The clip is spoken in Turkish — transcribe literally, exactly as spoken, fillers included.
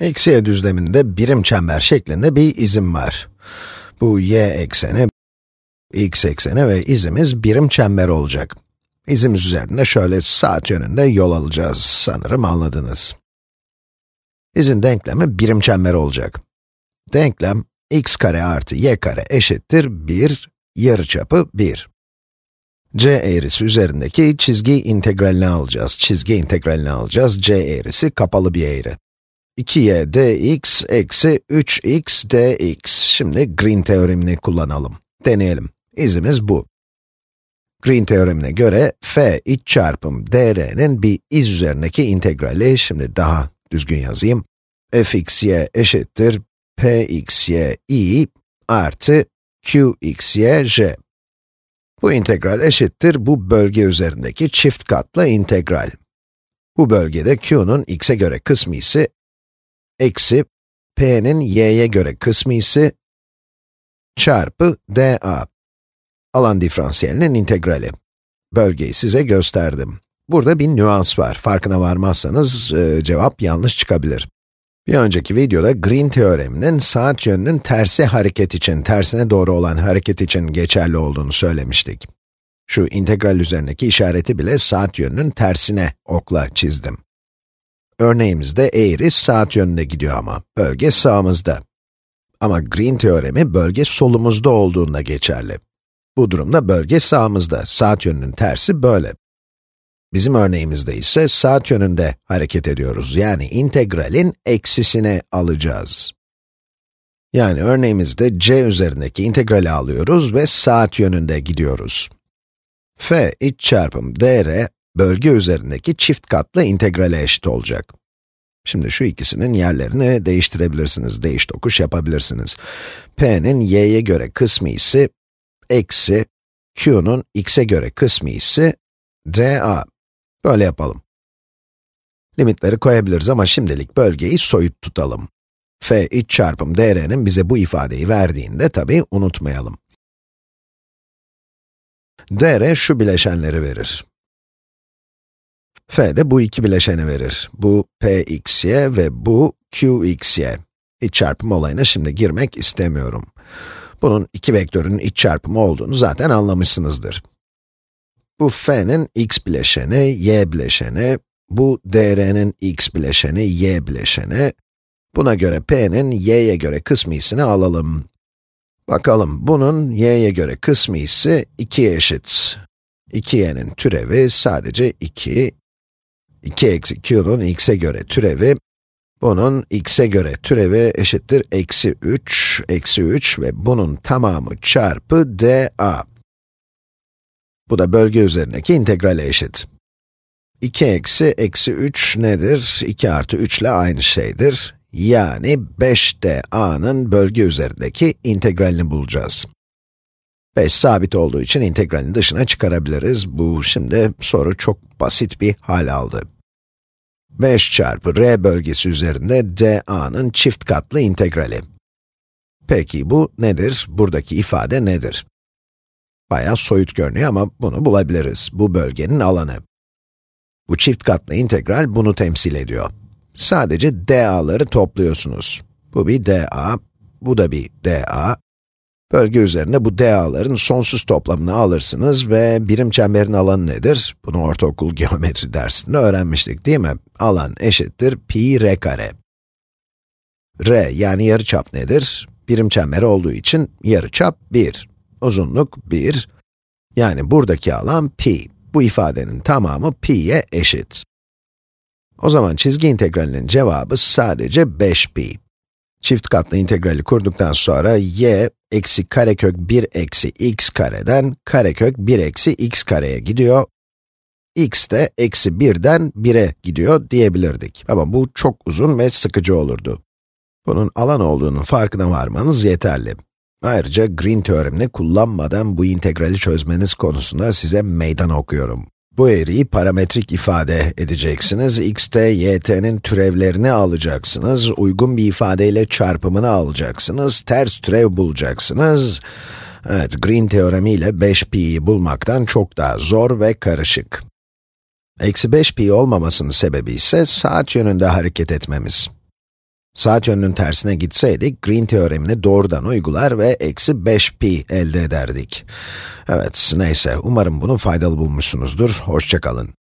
Eksi y düzleminde birim çember şeklinde bir izim var. Bu y ekseni, x ekseni ve izimiz birim çember olacak. İzimiz üzerinde şöyle saat yönünde yol alacağız. Sanırım anladınız. İzin denklemi birim çember olacak. Denklem x kare artı y kare eşittir bir, yarıçapı bir. C eğrisi üzerindeki çizgi integralini alacağız. Çizgi integralini alacağız. C eğrisi kapalı bir eğri. iki y dx eksi üç x dx. Şimdi Green teoremini kullanalım. Deneyelim. İzimiz bu. Green teoremine göre f iç çarpım dr'nin bir iz üzerindeki integrali, şimdi daha düzgün yazayım, fxy eşittir pxy i artı qxy j. Bu integral eşittir bu bölge üzerindeki çift katlı integral. Bu bölgede q'nun x'e göre kısmisi eksi p'nin y'ye göre kısmisi çarpı dA. Alan diferansiyelinin integrali. Bölgeyi size gösterdim. Burada bir nüans var. Farkına varmazsanız e, cevap yanlış çıkabilir. Bir önceki videoda Green teoreminin saat yönünün tersi hareket için, tersine doğru olan hareket için geçerli olduğunu söylemiştik. Şu integral üzerindeki işareti bile saat yönünün tersine okla çizdim. Örneğimizde eğri saat yönünde gidiyor ama bölge sağımızda. Ama Green teoremi bölge solumuzda olduğunda geçerli. Bu durumda bölge sağımızda, saat yönünün tersi böyle. Bizim örneğimizde ise saat yönünde hareket ediyoruz, yani integralin eksisini alacağız. Yani örneğimizde c üzerindeki integrali alıyoruz ve saat yönünde gidiyoruz. F iç çarpım dr, bölge üzerindeki çift katlı integrale eşit olacak. Şimdi şu ikisinin yerlerini değiştirebilirsiniz, değiş tokuş yapabilirsiniz. P'nin y'ye göre kısmisi eksi q'nun x'e göre kısmisi dA. Böyle yapalım. Limitleri koyabiliriz ama şimdilik bölgeyi soyut tutalım. F iç çarpım dr'nin bize bu ifadeyi verdiğinde tabii unutmayalım. dr şu bileşenleri verir. F de bu iki bileşeni verir. Bu pxy ve bu qxy. İç çarpım olayına şimdi girmek istemiyorum. Bunun iki vektörün iç çarpımı olduğunu zaten anlamışsınızdır. Bu f'nin x bileşeni, y bileşeni, bu dr'nin x bileşeni, y bileşeni. Buna göre p'nin y'ye göre kısmisini alalım. Bakalım, bunun y'ye göre kısmisi ikiye eşit. iki y'nin türevi sadece iki. iki eksi q'nun x'e göre türevi. Bunun x'e göre türevi eşittir eksi üç, eksi üç ve bunun tamamı çarpı dA. Bu da bölge üzerindeki integrale eşit. iki eksi eksi üç nedir? iki artı üç ile aynı şeydir. Yani beş dA'nın bölge üzerindeki integralini bulacağız. beş sabit olduğu için integralin dışına çıkarabiliriz. Bu şimdi soru çok basit bir hal aldı. beş çarpı r bölgesi üzerinde dA'nın çift katlı integrali. Peki bu nedir? Buradaki ifade nedir? Bayağı soyut görünüyor ama bunu bulabiliriz. Bu bölgenin alanı. Bu çift katlı integral bunu temsil ediyor. Sadece dA'ları topluyorsunuz. Bu bir dA, bu da bir dA. Bölge üzerinde bu dA'ların sonsuz toplamını alırsınız ve birim çemberin alanı nedir? Bunu ortaokul geometri dersinde öğrenmiştik değil mi? Alan eşittir pi r kare. R yani yarıçap nedir? Birim çember olduğu için yarıçap bir. Uzunluk bir. Yani buradaki alan pi. Bu ifadenin tamamı pi'ye eşit. O zaman çizgi integralinin cevabı sadece beş pi. Çift katlı integrali kurduktan sonra y eksi karekök bir eksi x kareden karekök bir eksi x kareye gidiyor. X de eksi birden bire gidiyor diyebilirdik. Ama bu çok uzun ve sıkıcı olurdu. Bunun alan olduğunun farkına varmanız yeterli. Ayrıca Green teoremini kullanmadan bu integrali çözmeniz konusunda size meydan okuyorum. Bu eğriyi parametrik ifade edeceksiniz, x t, y t'nin türevlerini alacaksınız, uygun bir ifadeyle çarpımını alacaksınız, ters türev bulacaksınız. Evet, Green teoremi ile beş pi'yi bulmaktan çok daha zor ve karışık. Eksi beş pi olmamasının sebebi ise saat yönünde hareket etmemiz. Saat yönünün tersine gitseydik, Green teoremini doğrudan uygular ve eksi beş pi elde ederdik. Evet, neyse, umarım bunu faydalı bulmuşsunuzdur. Hoşça kalın.